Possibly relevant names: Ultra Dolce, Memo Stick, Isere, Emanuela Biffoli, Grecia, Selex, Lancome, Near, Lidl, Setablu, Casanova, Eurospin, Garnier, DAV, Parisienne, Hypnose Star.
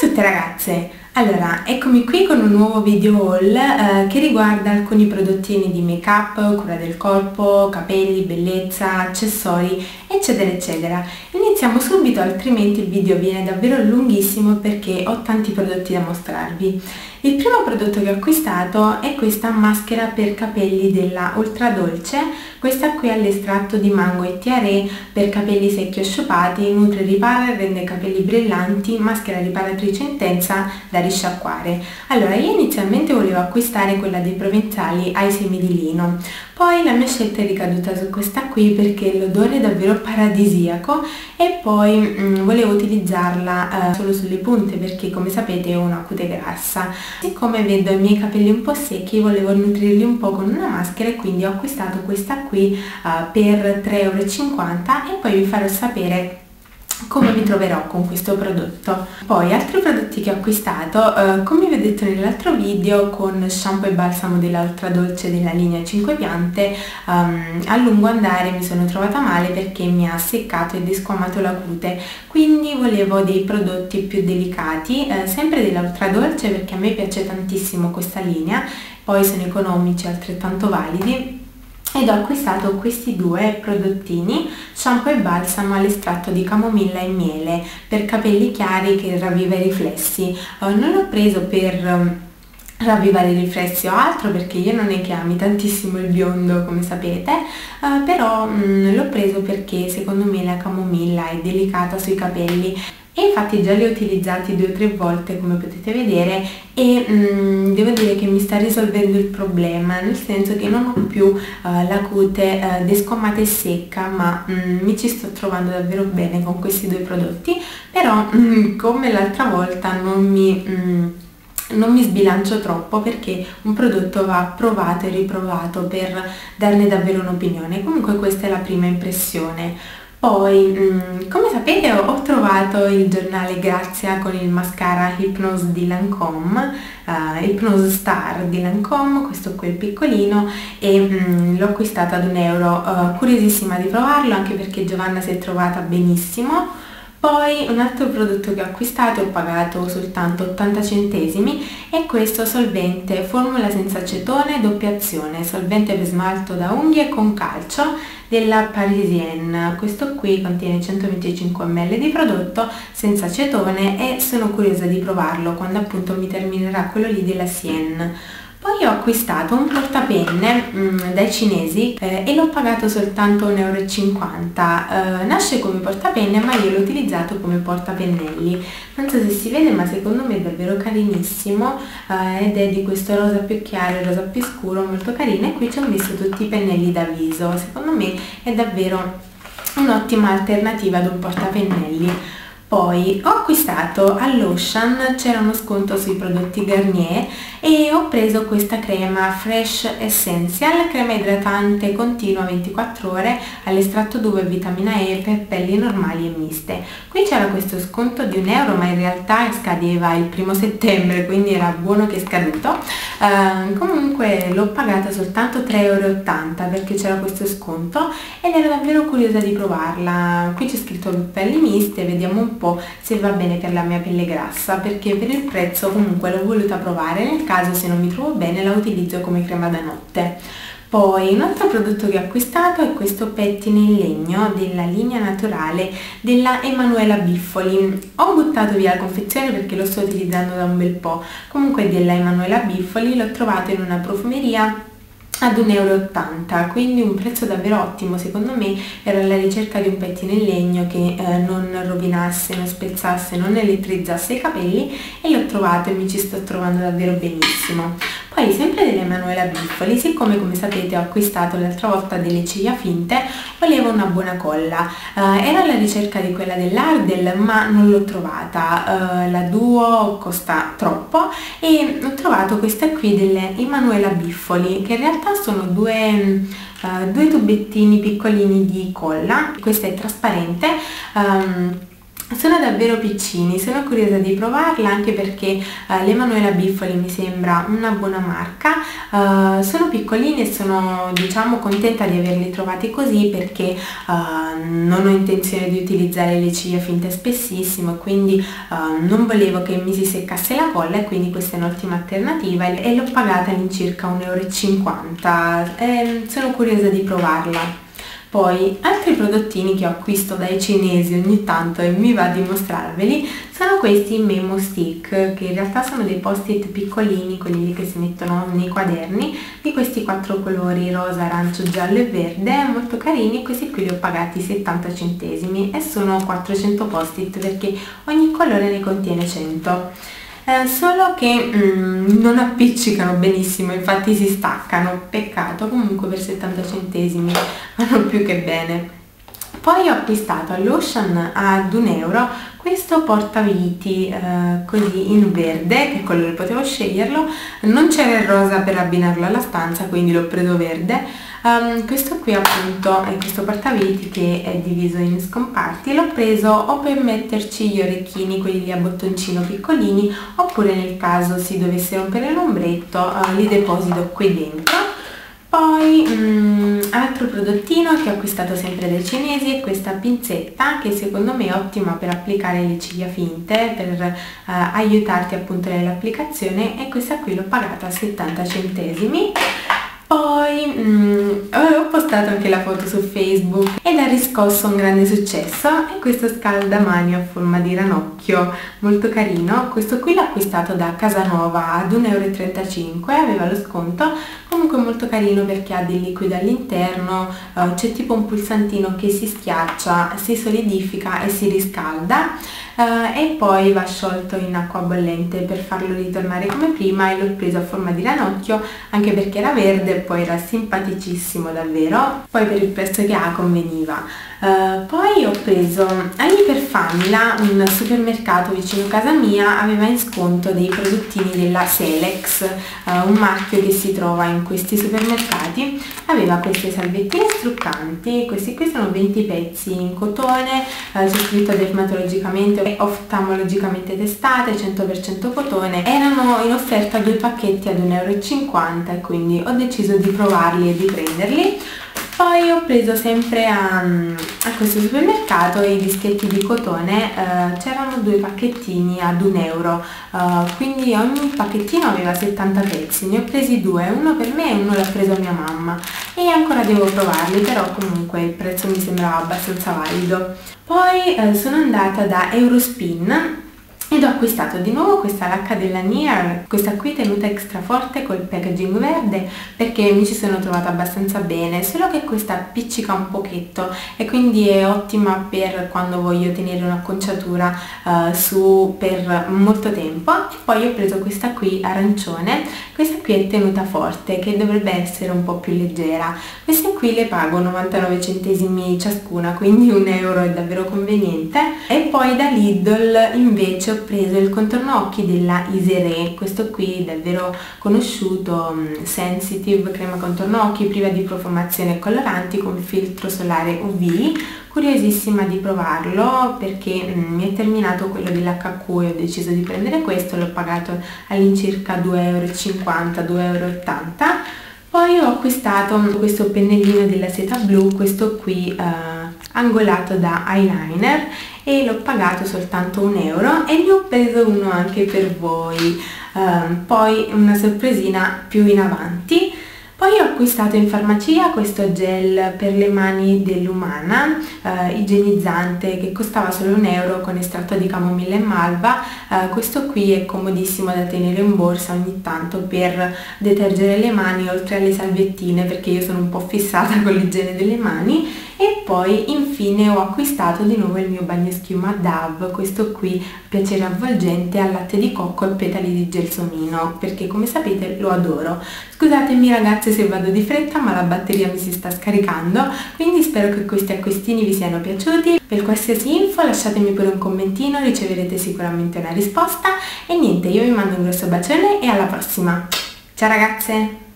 Ciao a tutte ragazze, allora eccomi qui con un nuovo video haul che riguarda alcuni prodottini di make up, cura del corpo, capelli, bellezza, accessori eccetera eccetera. Iniziamo subito altrimenti il video viene davvero lunghissimo perché ho tanti prodotti da mostrarvi. Il primo prodotto che ho acquistato è questa maschera per capelli della Ultra Dolce, questa qui all'estratto di mango e tiare per capelli secchi o sciupati, nutre, ripara e rende capelli brillanti, maschera riparatrice intensa da risciacquare. Allora io inizialmente volevo acquistare quella dei provenzali ai semi di lino, poi la mia scelta è ricaduta su questa qui perché l'odore è davvero paradisiaco e poi volevo utilizzarla solo sulle punte perché come sapete ho una cute grassa. Siccome vedo i miei capelli un po' secchi volevo nutrirli un po' con una maschera e quindi ho acquistato questa qui per 3,50 € e poi vi farò sapere come mi troverò con questo prodotto. Poi altri prodotti che ho acquistato, come vi ho detto nell'altro video, con shampoo e balsamo della Ultra Dolce della linea 5 piante, a lungo andare mi sono trovata male perché mi ha seccato e desquamato la cute, quindi volevo dei prodotti più delicati, sempre della Ultra Dolce perché a me piace tantissimo questa linea, poi sono economici e altrettanto validi. Ed ho acquistato questi due prodottini, shampoo e balsamo all'estratto di camomilla e miele per capelli chiari che ravviva i riflessi. Non l'ho preso per ravvivare i riflessi o altro perché io non è che ami tantissimo il biondo come sapete, però l'ho preso perché secondo me la camomilla è delicata sui capelli. E infatti già li ho utilizzati 2 o 3 volte come potete vedere e devo dire che mi sta risolvendo il problema, nel senso che non ho più la cute descommata e secca, ma mi ci sto trovando davvero bene con questi due prodotti, però come l'altra volta non mi sbilancio troppo perché un prodotto va provato e riprovato per darne davvero un'opinione. Comunque questa è la prima impressione. Poi, come sapete, ho trovato il giornale Grazia con il mascara Hypnose di Lancome, Hypnose Star di Lancome, questo qui è piccolino e l'ho acquistato ad 1 €, curiosissima di provarlo anche perché Giovanna si è trovata benissimo. Poi un altro prodotto che ho acquistato, ho pagato soltanto 80 centesimi, è questo solvente formula senza acetone doppia azione, solvente per smalto da unghie con calcio della Parisienne. Questo qui contiene 125 ml di prodotto senza acetone e sono curiosa di provarlo quando appunto mi terminerà quello lì della Sienne. Poi ho acquistato un portapenne dai cinesi e l'ho pagato soltanto 1,50 €. Nasce come portapenne ma io l'ho utilizzato come portapennelli. Non so se si vede ma secondo me è davvero carinissimo ed è di questo rosa più chiaro e rosa più scuro, molto carino, e qui ci ho messo tutti i pennelli da viso. Secondo me è davvero un'ottima alternativa ad un portapennelli. Poi ho acquistato all'Ocean, c'era uno sconto sui prodotti Garnier e ho preso questa crema Fresh Essential, crema idratante continua 24 ore all'estratto d'uva e vitamina E per pelli normali e miste. Qui c'era questo sconto di 1 € ma in realtà scadeva il 1 settembre, quindi era buono che è scaduto. Comunque l'ho pagata soltanto 3,80 € perché c'era questo sconto ed ero davvero curiosa di provarla. Qui c'è scritto pelli miste, vediamo un po' se va bene per la mia pelle grassa perché per il prezzo comunque l'ho voluta provare, nel caso se non mi trovo bene la utilizzo come crema da notte. Poi un altro prodotto che ho acquistato è questo pettine in legno della linea naturale della Emanuela Biffoli. Ho buttato via la confezione perché lo sto utilizzando da un bel po', comunque della Emanuela Biffoli, l'ho trovato in una profumeria ad 1,80 €, quindi un prezzo davvero ottimo. Secondo me ero alla ricerca di un pettine in legno che non rovinasse, non spezzasse, non elettrizzasse i capelli e l'ho trovato e mi ci sto trovando davvero benissimo. Poi sempre dell'Emanuela Biffoli, siccome come sapete ho acquistato l'altra volta delle ciglia finte, volevo una buona colla, ero alla ricerca di quella dell'Ardell ma non l'ho trovata, la Duo costa troppo e ho trovato questa qui dell'Emanuela Biffoli che in realtà sono due tubettini piccolini di colla, questa è trasparente, Sono davvero piccini, sono curiosa di provarla anche perché l'Emanuela Biffoli mi sembra una buona marca, sono piccolini e sono diciamo contenta di averli trovati così perché non ho intenzione di utilizzare le ciglia finte spessissimo, quindi non volevo che mi si seccasse la colla e quindi questa è un'ottima alternativa e l'ho pagata all'incirca 1,50 €, sono curiosa di provarla. Poi altri prodottini che acquisto dai cinesi ogni tanto e mi va di mostrarveli sono questi Memo Stick, che in realtà sono dei post-it piccolini, quelli che si mettono nei quaderni, di questi 4 colori, rosa, arancio, giallo e verde, molto carini. Questi qui li ho pagati 70 centesimi e sono 400 post-it perché ogni colore ne contiene 100. Solo che non appiccicano benissimo, infatti si staccano, peccato, comunque per 70 centesimi vanno più che bene. Poi ho acquistato all'Ocean ad 1 € questo portaviti così in verde, che colore potevo sceglierlo, non c'era il rosa per abbinarlo alla stanza quindi l'ho preso verde. Questo qui appunto è questo portaviti che è diviso in scomparti, l'ho preso o per metterci gli orecchini, quelli a bottoncino piccolini, oppure nel caso si dovesse rompere l'ombretto li deposito qui dentro. Poi altro prodottino che ho acquistato sempre dai cinesi è questa pinzetta che secondo me è ottima per applicare le ciglia finte, per aiutarti appunto nell'applicazione, e questa qui l'ho pagata a 70 centesimi. Poi ho postato anche la foto su Facebook ed ha riscosso un grande successo, è questo scaldamani a forma di ranocchio, molto carino. Questo qui l'ho acquistato da Casanova ad 1,35 €, aveva lo sconto, comunque molto carino perché ha del liquido all'interno, c'è tipo un pulsantino che si schiaccia, si solidifica e si riscalda e poi va sciolto in acqua bollente per farlo ritornare come prima, e l'ho preso a forma di ranocchio anche perché era verde, poi era simpaticissimo davvero, poi per il prezzo che ha conveniva. Poi ho preso all'Hyperfamila, un supermercato vicino a casa mia, aveva in sconto dei prodottini della Selex, un marchio che si trova in questi supermercati, aveva queste salviettine struccanti, questi qui sono 20 pezzi in cotone, c'è scritto dermatologicamente e oftalmologicamente testate, 100% cotone, erano in offerta 2 pacchetti ad 1,50 € e quindi ho deciso di provarli e di prenderli. Poi ho preso sempre a questo supermercato i dischetti di cotone, c'erano 2 pacchettini ad 1 €, quindi ogni pacchettino aveva 70 pezzi, ne ho presi 2, uno per me e uno l'ha preso mia mamma, e ancora devo provarli, però comunque il prezzo mi sembrava abbastanza valido. Poi sono andata da Eurospin ed ho acquistato di nuovo questa lacca della Near, questa qui tenuta extra forte col packaging verde, perché mi ci sono trovata abbastanza bene, solo che questa appiccica un pochetto e quindi è ottima per quando voglio tenere un'acconciatura su per molto tempo. E poi ho preso questa qui arancione, questa qui è tenuta forte che dovrebbe essere un po' più leggera, queste qui le pago 99 centesimi ciascuna, quindi 1 € è davvero conveniente. E poi da Lidl invece ho preso il contorno occhi della Isere, questo qui davvero conosciuto, sensitive, crema contorno occhi priva di profumazione e coloranti con filtro solare UV, curiosissima di provarlo perché mi è terminato quello dell'HQ e ho deciso di prendere questo, l'ho pagato all'incirca 2,50 €, 2,80 €. Poi ho acquistato questo pennellino della seta blu, questo qui angolato da eyeliner, e l'ho pagato soltanto 1 € e ne ho preso uno anche per voi, poi una sorpresina più in avanti. Poi ho acquistato in farmacia questo gel per le mani dell'Umana, igienizzante, che costava solo 1 € con estratto di camomilla e malva, questo qui è comodissimo da tenere in borsa ogni tanto per detergere le mani oltre alle salviettine, perché io sono un po' fissata con l'igiene delle mani. E poi infine ho acquistato di nuovo il mio bagnoschiuma DAV, questo qui piacere avvolgente al latte di cocco e petali di gelsomino, perché come sapete lo adoro. Scusatemi ragazze se vado di fretta, ma la batteria mi si sta scaricando, quindi spero che questi acquistini vi siano piaciuti. Per qualsiasi info lasciatemi pure un commentino, riceverete sicuramente una risposta, e niente, io vi mando un grosso bacione e alla prossima, ciao ragazze!